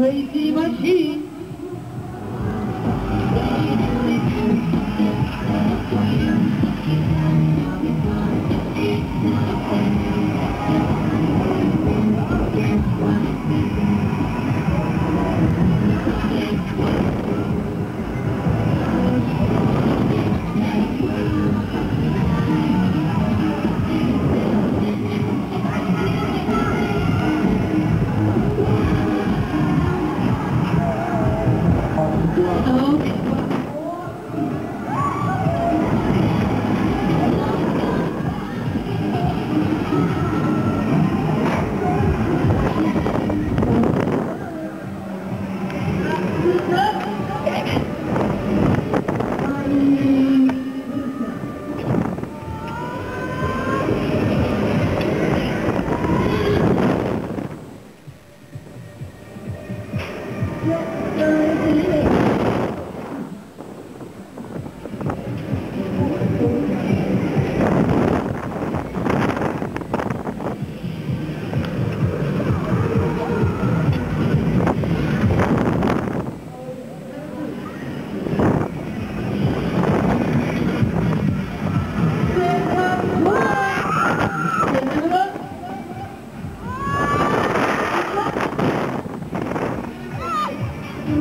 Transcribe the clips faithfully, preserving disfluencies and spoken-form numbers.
Crazy machine.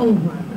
Over.